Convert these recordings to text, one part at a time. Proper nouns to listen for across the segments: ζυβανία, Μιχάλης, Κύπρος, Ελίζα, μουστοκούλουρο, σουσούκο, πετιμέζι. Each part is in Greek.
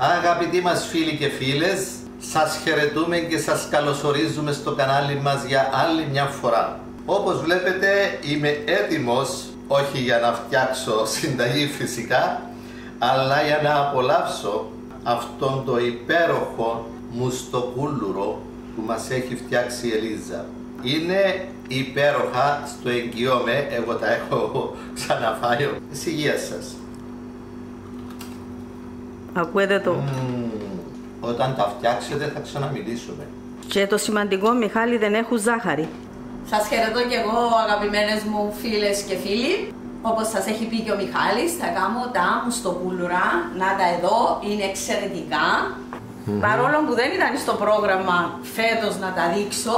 Αγαπητοί μας φίλοι και φίλες, σας χαιρετούμε και σας καλωσορίζουμε στο κανάλι μας για άλλη μια φορά. Όπως βλέπετε είμαι έτοιμος, όχι για να φτιάξω συνταγή φυσικά, αλλά για να απολαύσω αυτόν το υπέροχο μουστοκούλουρο που μας έχει φτιάξει η Ελίζα. Είναι υπέροχα, στο εγγυώμαι, εγώ τα έχω ξαναφάει. Της υγείας σας. Ακούετε το. Όταν τα φτιάξετε θα ξαναμιλήσουμε. Και το σημαντικό, Μιχάλη, δεν έχουν ζάχαρη. Σας χαιρετώ και εγώ, αγαπημένες μου φίλες και φίλοι. Όπως σας έχει πει και ο Μιχάλης, θα κάνω τα μουστοκούλουρα. Να τα εδώ, είναι εξαιρετικά. Παρόλο που δεν ήταν στο πρόγραμμα φέτος να τα δείξω,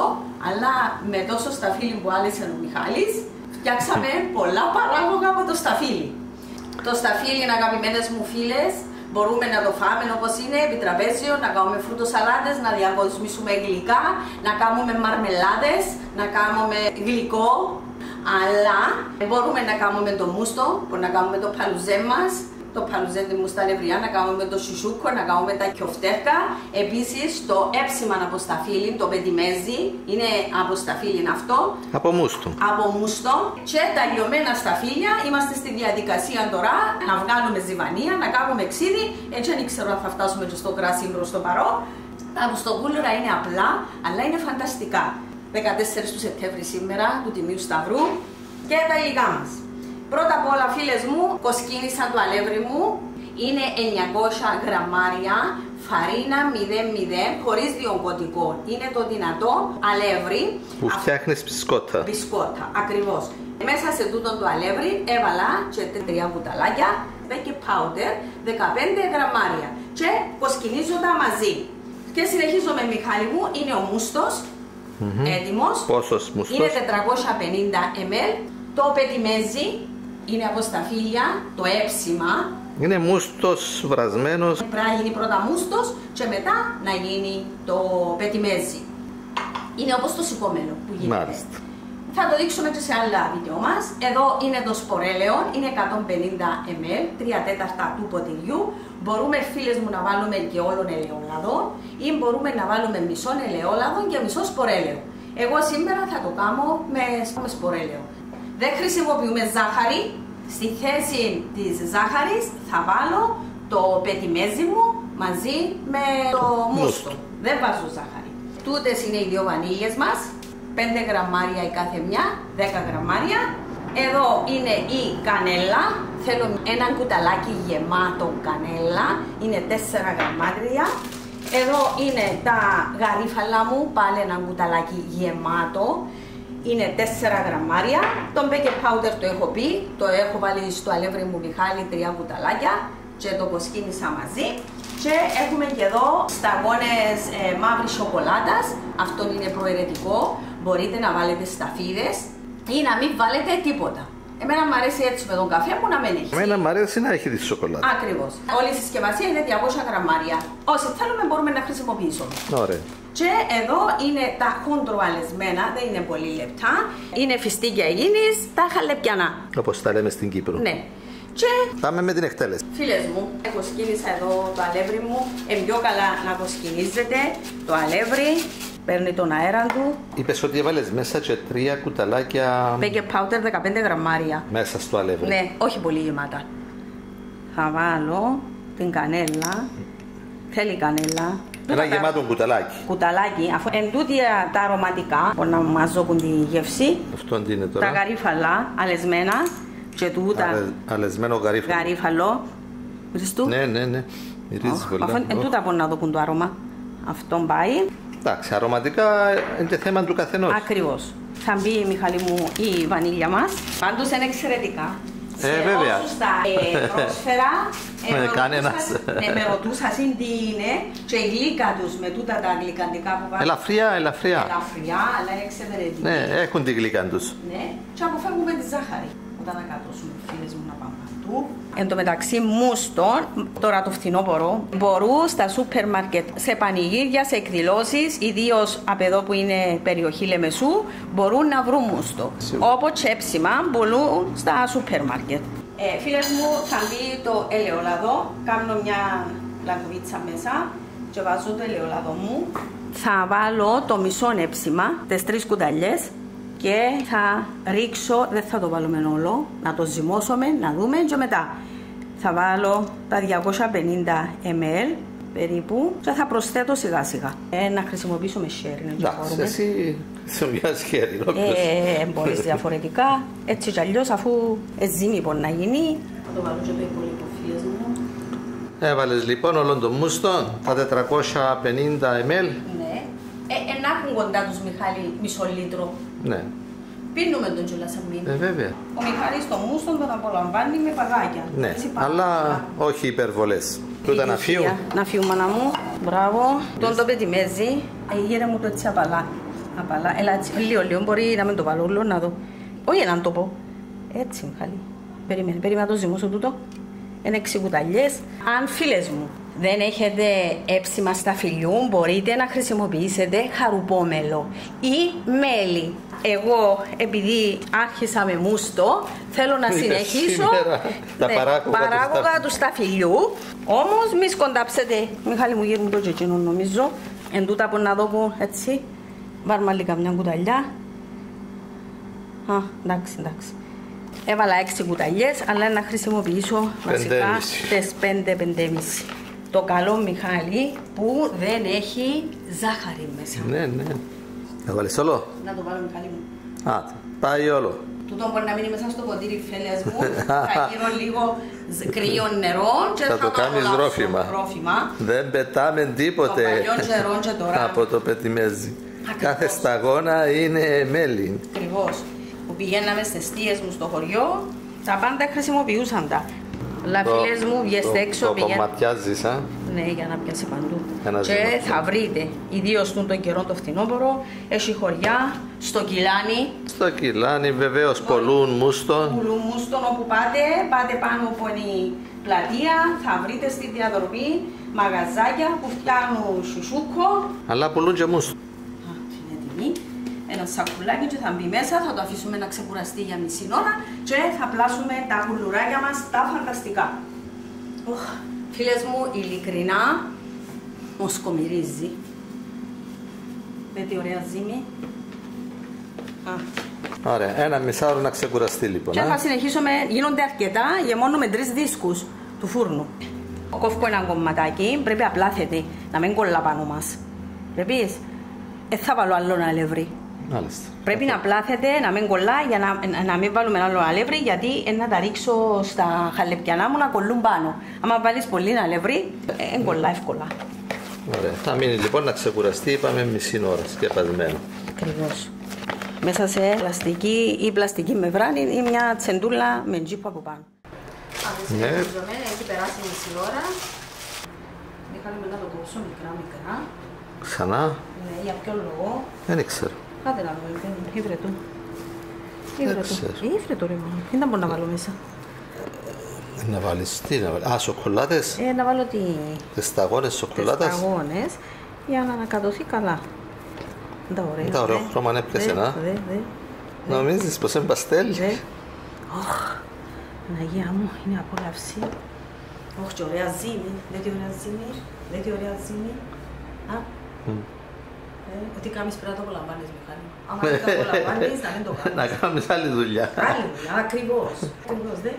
αλλά με τόσο σταφύλι που άλεσε ο Μιχάλης, φτιάξαμε πολλά παράγωγα από το σταφύλι. Το σταφύλι, αγαπημένες μου φίλες, μπορούμε να το φάμε όπως είναι, επί τραπέζιο, να κάνουμε φρουτοσαλάτες, να διακοσμήσουμε γλυκά, να κάνουμε μαρμελάδες, να κάνουμε γλυκό. Αλλά μπορούμε να κάνουμε το μούστο, μπορούμε να κάνουμε το παλουζέ μας, το παλουζέ τη μουστά νευριά, να κάνουμε το σουσούκο, να κάνουμε τα κιοφτεύκα. Επίσης το έψιμα από σταφύλι, το πετιμέζι, είναι από σταφύλι αυτό. Από μούστο. Από μούστο. Και τα λιωμένα σταφύλια, είμαστε στη διαδικασία τώρα να βγάλουμε ζυβανία, να κάνουμε ξύδι. Έτσι δεν ξέρω αν θα φτάσουμε και στο κράσι προς το παρόν. Τα μουστοκούλουρα είναι απλά, αλλά είναι φανταστικά. 14 του Σεπτέμβρη σήμερα, του Τιμίου Σταυρού, και τα υλικά μας. Πρώτα απ' όλα, φίλες μου, κοσκίνησα το αλεύρι μου. Είναι 900 γραμμάρια φαρίνα 00, χωρίς διογκωτικό. Είναι το δυνατό αλεύρι που φτιάχνεις μπισκότα. Μπισκότα, ακριβώς. Μέσα σε τούτο το αλεύρι έβαλα και 3 μπουταλάκια baking powder, 15 γραμμάρια. Και κοσκινίζω τα μαζί. Και συνεχίζω με Μιχάλη μου, είναι ο μούστος. Έτοιμος. Πόσος μουστός? Είναι 450 ml. Το πετιμέζι είναι από σταφύλια, το έψιμα. Είναι μούστος βρασμένος. Πρέπει να γίνει πρώτα μούστος και μετά να γίνει το πετιμέζι. Είναι όπως το σηκωμένο που γίνεται. Μάλιστα. Θα το δείξουμε και σε άλλα βίντεο μας. Εδώ είναι το σπορέλαιο, είναι 150 ml, 3/4 του ποτηριού. Μπορούμε, φίλες μου, να βάλουμε και όλον ελαιόλαδο ή μπορούμε να βάλουμε μισό ελαιόλαδο και μισό σπορέλαιο. Εγώ σήμερα θα το κάνω με σπορέλαιο. Δεν χρησιμοποιούμε ζάχαρη. Στη θέση της ζάχαρης θα βάλω το πετιμέζι μου μαζί με το μούστο. Δεν βάζω ζάχαρη. Τούτες είναι οι δύο βανίλιες μας. 5 γραμμάρια η κάθε μια, 10 γραμμάρια. Εδώ είναι η κανέλα. Θέλω ένα κουταλάκι γεμάτο κανέλα. Είναι 4 γραμμάρια. Εδώ είναι τα γαρίφαλα μου. Πάλι ένα κουταλάκι γεμάτο. Είναι 4 γραμμάρια. Τον baking powder το έχω πει, το έχω βάλει στο αλεύρι μου, Μιχάλη, 3 κουταλάκια και το κοσκίνησα μαζί. Και έχουμε και εδώ σταγόνες μαύρης σοκολάτας. Αυτό είναι προαιρετικό. Μπορείτε να βάλετε σταφίδες ή να μην βάλετε τίποτα. Εμένα μου αρέσει έτσι με τον καφέ μου να μην έχει. Εμένα μου αρέσει να έχει τη σοκολάτα. Ακριβώς. Όλη η συσκευασία είναι 200 γραμμάρια. Όσοι θέλουμε μπορούμε να χρησιμοποιήσουμε. Ωραία. Και εδώ είναι τα χοντροαλεσμένα, δεν είναι πολύ λεπτά. Είναι φιστίκια υγιεινής, τα χαλεπιανά. Όπως τα λέμε στην Κύπρο. Ναι. Και πάμε με την εκτέλεση. Φίλες μου, κοσκίνησα εδώ το αλεύρι μου. Πιο καλά να κοσκινίζεται το αλεύρι. Παίρνει τον αέρα του. Είπες ότι έβαλες μέσα και 3 κουταλάκια baking powder, 15 γραμμάρια. Μέσα στο αλεύρι. Ναι, όχι πολύ γεμάτα. Θα βάλω την κανέλα. Θέλει κανέλα. Ένα γεμάτο κουταλάκι. Κουταλάκι, αφού εν τούτη τα αρωματικά που να μαζόκουν τη γεύση. Αυτό είναι τώρα. Τα γαρίφαλα, αλεσμένα. Και τούτα. Αλεσμένο γαρίφαλο. Γαρίφαλο. Ριστού. Ναι, ναι, ναι. Αφού εν τούτα που να δοκούν το άρωμα. Αυτό πάει. Εντάξει, αρωματικά είναι θέμα του καθενός. Ακριβώς. Θα μπει, η Μιχάλη μου, η βανίλια μας. Πάντως είναι εξαιρετικά. Βέβαια. Όσους τα πρόσφερα, με ρωτούσαν τι είναι και η γλύκα τους με τούτα τα γλυκαντικά που βάζουν. Ελαφριά, ελαφριά. Ελαφριά, αλλά είναι εξαιρετική. Ναι, έχουν τη γλύκα τους. Ναι, και αποφεύγουμε τη ζάχαρη. Όταν θα κατώσουμε, φίλες μου, να πάμε παντού. Εν τω μεταξύ μούστο, τώρα το φθινόπωρο, μπορούν στα σούπερ μάρκετ, σε πανηγύρια, σε εκδηλώσεις, ιδίως από εδώ που είναι περιοχή Λεμεσού, μπορούν να βρουν μούστο. Όπως τσέψιμα μπορούν στα σούπερ μάρκετ. Φίλες μου, θα μπει το ελαιόλαδο, κάνω μια λακκοβίτσα μέσα και βάζω το ελαιόλαδο μου. Θα βάλω το μισό νέψιμα, τις 3 κουταλιές και θα ρίξω, δεν θα το βάλουμε όλο, να το ζυμώσουμε, να δούμε και μετά. Θα βάλω τα 250 ml περίπου και θα προσθέτω σιγά σιγά. Να χρησιμοποιήσουμε χέρι. Εντάξει, εσύ χρησιμοποιάς χέρι. Μπορείς διαφορετικά, έτσι κι αλλιώς αφού ζύμι μπορεί να γίνει. Θα το βάλω και το υπόλοιπο φίλες μου. Έβαλες λοιπόν όλων των μουστών, τα 450 ml. Ναι. Να έχουν κοντά τους Μιχάλη μισό λίτρο. Ναι. Πίνουμε τον τζουλασαμί. Βέβαια. Ο Μιχάλης το μούστον τον απολαμβάνει με παγάκια. Ναι, αλλά όχι υπερβολές. Τούτα να φύγουν. Να φύγουν, μάνα μου. Μπράβο. Τον το πετυμέζει. Γύρω μου το έτσι απαλά. Έλα έτσι, λίγο, μπορεί να μην το βάλω, να δω. Όχι έναν το πω. Έτσι, Μιχάλη. Περίμενε, περίμενα το ζυμώσω τούτο. Είναι 6 κουταλιές. Αν φίλες μου δεν έχετε έψιμα στα φιλιού, μπορείτε να χρησιμοποιήσετε χαρουπόμελο ή μέλι. Εγώ, επειδή άρχισα με μούστο, θέλω να συνεχίσω τα παράγωγα του σταφυλιού. Όμως, μη σκοντάψετε. Μιχάλη μου, γύρω μου το τσεκίνο, νομίζω. Εν τούτα από να δω που έτσι. Βάρμα λίγα μια κουταλιά. Α, εντάξει, εντάξει. Έβαλα 6 κουταλιές, αλλά να χρησιμοποιήσω βασικά τις 5-5,5. Το καλό, Μιχάλη, που δεν έχει ζάχαρη μέσα. Ναι, ναι. Να βάλεις όλο. Να το βάλω, Μιχάλη μου. Α, πάει όλο. Τούτο μπορεί να μείνει μέσα στο ποτήρι, φίλες μου. Θα γύρω λίγο κρύο νερό και θα το κάνεις ρόφημα. Δεν πετάμε τίποτε από το πετιμέζι. Κάθε σταγόνα είναι μέλι. Ακριβώς. Που πηγαίναμε στις θείες μου στο χωριό, τα πάντα χρησιμοποιούσαν τα. Αλλά φίλες μου, βγαίνετε έξω, πηγαίνετε. Το κομματιάζεις, α. Ναι, για να πιάσει παντού. Και θα βρείτε, ιδίως τον καιρό το φθινόπωρο, έχει χωριά, στο Κυλάνι. Στο Κυλάνι, βεβαίως, πολλούν μούστον. Πολλούν μούστον, όπου πάτε, πάτε πάνω από την πλατεία, θα βρείτε στη διαδρομή μαγαζάκια που φτιάχνουν σουσούκο. Αλλά πολλούν και μούστον. Α, είναι τιμή. Ένα σακουλάκι και θα μπει μέσα, θα το αφήσουμε να ξεκουραστεί για μισή ώρα και θα πλάσουμε τα κουλουράκια μας τα φανταστικά. Φίλες μου, ειλικρινά, μοσκομυρίζει. Με τι ωραία ζύμη. Ωραία, ένα μισάωρο να ξεκουραστεί λοιπόν. Και θα συνεχίσουμε, γίνονται αρκετά για μόνο με 3 δίσκους του φούρνου. Κόφω ένα κομματάκι, πρέπει απλά θέτει, να μην κολλά πάνω μας. Πρέπει, θα βάλω άλλο ένα αλεύρι. Μάλιστα. Πρέπει να πλάθετε, να μην κολλάει, για να μην βάλουμε άλλο αλεύρι, γιατί να τα ρίξω στα χαλεπιανά μου να κολλούν πάνω. Άμα βάλεις πολύ αλεύρι, κολλά εύκολα. Ωραία. Θα μείνει λοιπόν να ξεκουραστεί, είπαμε μισή ώρα, σκεπασμένο. Ακριβώς. Μέσα σε πλαστική ή πλαστική μεμβράνη ή μια τσεντούλα με τζίπα από πάνω. Ναι. Έχει περάσει μισή ώρα. Μιχάλη, να το κόψω μικρά-μικρά. Ξανά. Ναι, για ποιο λόγο. Δεν ξέρω. Κάτε να δω, ήβρε του. Ήβρε το ρε μόνο, δεν μπορώ να βάλω μέσα. Να βάλεις τι να βάλεις, α, σοκολάτες. Να βάλω τι. Τις σταγόνες σοκολάτας. Τις σταγόνες, για να ανακατωθεί καλά. Τα ωραία. Τα ωραία χρώμα είναι πια σενά. Νομίζεις πως είναι παστέλ. Ωχ, Παναγία μου, είναι απόλαυση. Ωχ, και ωραία ζύμη, δεν τι ωραία ζύμη, δεν τι ωραία ζύμη. Α. Ότι κάνεις πρέπει να το απολαμβάνεις, Μιχάλη. Άμα δεν το απολαμβάνεις, να μην το κάνεις. Να κάνεις άλλη δουλειά. Άλλη δουλειά, ακριβώς. Ακριβώς, δε.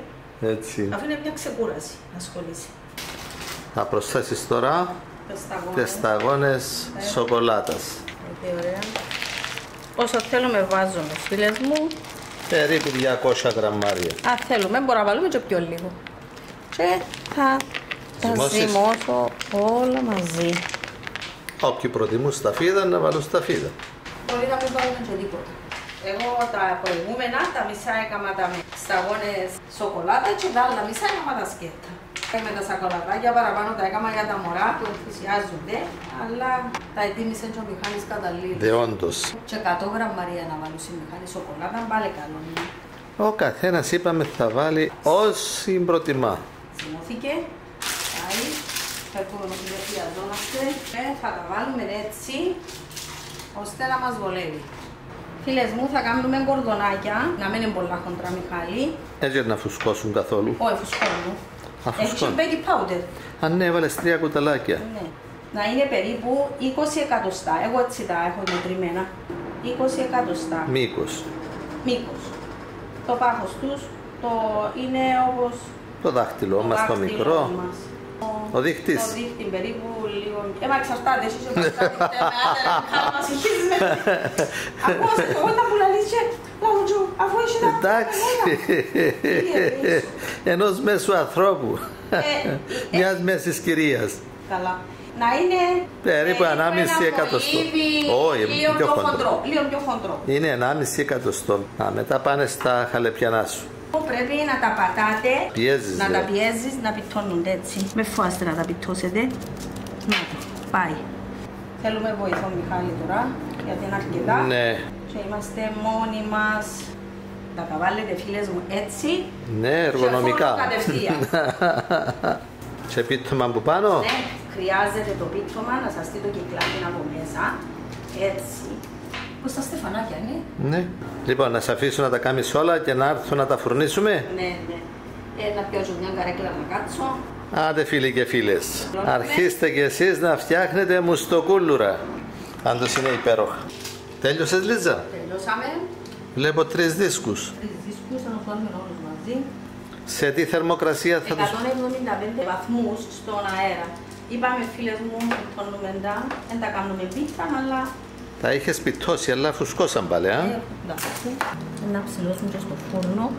Έτσι. Αφού είναι μια ξεκούραση, να ασχολείσαι. Θα προσθέσεις τώρα τις σταγόνες σοκολάτας. Ωραία. Όσα θέλουμε βάζουμε, φίλες μου. Περίπου 200 γραμμάρια. Αν θέλουμε, μπορούμε να βάλουμε και πιο λίγο. Και θα τα ζυμώσω όλα μαζί. Όποιοι προτιμούν σταφίδα, να βάλουν σταφίδα. Μπορεί να μην βάλουν και τίποτα. Εγώ τα προηγούμενα, τα μισά έκανα τα σταγόνες σοκολάτα και τα άλλα μισά έκανα τα σκέτα. Με τα σακολατάκια παραπάνω τα έκανα για τα μωρά που ενθουσιάζονται, αλλά τα ετοίμησε και ο Μιχάλης καταλήγει. Δεόντως. Και 100 γραμμάρια να βάλουν στη Μιχάλη σοκολάτα, πάλι καλό είναι. Ο καθένας είπαμε θα βάλει όσοι προτιμά. Σημώθηκε. Θα τα βάλουμε έτσι ώστε να μας βολεύει. Φίλες μου, θα κάνουμε κορδονάκια, να μην είναι πολλά χοντρά, Μιχάλη. Έτσι να φουσκώσουν καθόλου. Όχι, φουσκώνουν. Έχει baking powder. Α, ναι, έβαλες 3 κουταλάκια. Ναι. Να είναι περίπου 20 εκατοστά. Εγώ έτσι τα έχω μετρημένα. 20 εκατοστά. Μήκος. Μήκος. Το πάχος τους το είναι όπως... Το δάχτυλό μας, το μικρό. Μας. Ο δείχτης. Το δείχτη περίπου λίγο... εξαρτάται, εσείς ο εξαρτάται με άντερα, χάρη μας ηχίζεις με... Ακούστε, όταν μου λαλείς και... Λαουτζου, αφού είσαι να... Εντάξει. Ενός μέσου ανθρώπου. Μιας μέσης κυρίας. Καλά. Να είναι... Περίπου 1,5 εκατοστό. Όχι, λίγο πιο χοντρό. Είναι 1,5 εκατοστό. Μετά πάνε στα χαλεπιανά σου. Πρέπει να τα πατάτε, πιέζεις, να τα πιέζεις, να πιτώνονται έτσι. Με φάστε να τα πιτώσετε. Να το, πάει. Θέλουμε βοηθό Μιχάλη τώρα, γιατί είναι αρκετά. Ναι. Και είμαστε μόνοι μας. Θα τα βάλετε φίλες μου έτσι. Ναι, εργονομικά. Και κατευθείαν. Και πίτωμα από πάνω. Ναι, χρειάζεται το πίτωμα, να σας δείτε το κυκλάκι από μέσα. Έτσι. Πώς τα στεφανάκια, ναι. Ναι. Λοιπόν, να σε αφήσω να τα κάνεις όλα και να έρθω να τα φουρνίσουμε. Ναι, ναι. Να πιώσω μια καρέκλα να κάτσω. Άντε φίλοι και φίλες, αρχίστε κι εσείς να φτιάχνετε μουστοκούλουρα. Πάντως είναι υπέροχα. Τέλειωσες, Λίζα? Τελειώσαμε. Βλέπω 3 δίσκους. 3 δίσκους, θα τους βάλουμε όλους μαζί. Σε τι θερμοκρασία θα τους... 175 βαθμούς στον αέρα. Είπαμε φίλες μου, δεν τα κάνουμε πίτσα, αλλά... Τα είχες πιτώσει, αλλά φουσκώσαν πάλι, α? Εντάξει. Να ψηλώσουμε και στο φούρνο.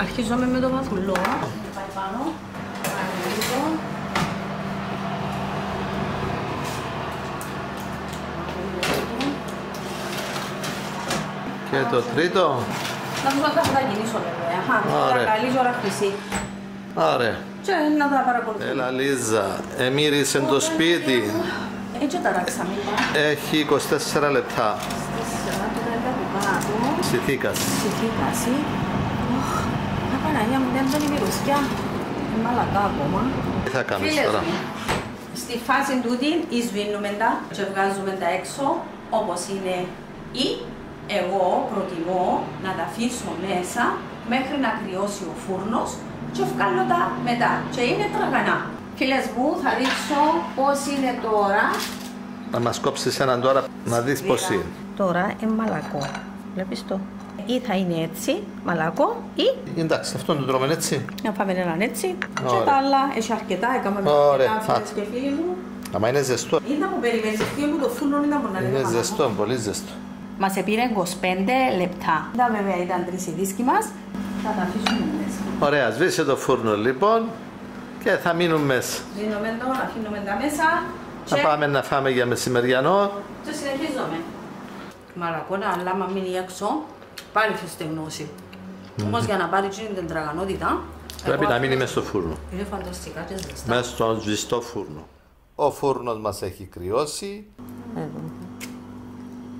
Αρχίζουμε με το βαθουλό. Πάει πάνω. Ανοίγω. Και το τρίτο. Να τους να τα γυρίσω, βέβαια. Ωραία. Καλή ώρα χρυσή. Ωραία. Και να τα παρακολουθούμε. Έλα, Λίζα. Εμύρισε το σπίτι. Έτσι ταράξαμε. Έχει 24 λεπτά. 24 λεπτά που κάτω. Ψηθήκαση. Να Παναγιά μου, δεν παίρνει η ρωσιά. Είναι μαλακά ακόμα. Τι θα κάνεις τώρα? Στη φάση τούτη εισβήνουμε τα και βγάζουμε τα έξω όπως είναι ή εγώ προτιμώ να τα αφήσω μέσα μέχρι να κρυώσει ο φούρνος και βγάλω τα μετά και είναι τραγανά. Φίλες μου, θα δείξω πώς είναι τώρα. Να μας κόψεις έναν τώρα, να δεις πώς είναι. Τώρα είναι μαλακό. Βλέπεις το. Ή θα είναι έτσι, μαλακό, ή... Εντάξει, αυτό το τρώμε έτσι. Να πάμε έναν έτσι. Ωραία. Και τα άλλα, έχει αρκετά, έκαμε με αρκετά φίλες και φίλοι μου. Άμα είναι ζεστό. Είδα που περιμένεις, φίλοι μου, το φούρνο είναι μόνο να είναι μαλακό. Είναι ζεστό, πολύ ζεστό. Μας επήρε 25 λεπτά. Είδα βέβαια ήταν 3 οι δίσκοι μας. Θα τα αφήσουμε μέσα. Ωραία, σβήσε το φούρνο λοιπόν. Και θα μείνουν μέσα. Δίνουμε εδώ, αφήνουμε τα μέσα. Θα και... πάμε να φάμε για μεσημεριανό. Και συνεχίζουμε. Μαρακόνα, αλλά άμα μείνει έξω, πάλι θα στεγνώσει. Όμως για να πάρει την τραγανότητα... Πρέπει να μείνει μέσα στο φούρνο. Είναι φανταστικά και ζεστά. Μέσα στο ζεστό φούρνο. Ο φούρνος μας έχει κρυώσει. Εδώ.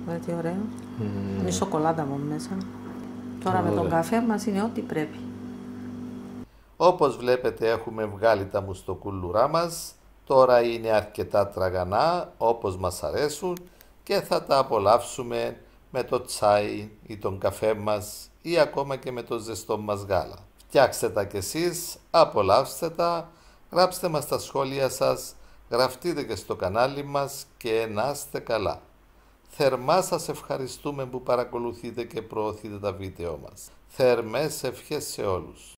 Βέβαια τι ωραίο. Είναι σοκολάτα από μέσα. Τώρα με τον καφέ μας είναι ό,τι πρέπει. Όπως βλέπετε έχουμε βγάλει τα μουστοκούλουρά μας, τώρα είναι αρκετά τραγανά όπως μας αρέσουν και θα τα απολαύσουμε με το τσάι ή τον καφέ μας ή ακόμα και με το ζεστό μας γάλα. Φτιάξτε τα κι εσείς, απολαύστε τα, γράψτε μας τα σχόλια σας, γραφτείτε και στο κανάλι μας και να είστε καλά. Θερμά σας ευχαριστούμε που παρακολουθείτε και προωθείτε τα βίντεο μας. Θερμές ευχές σε όλους.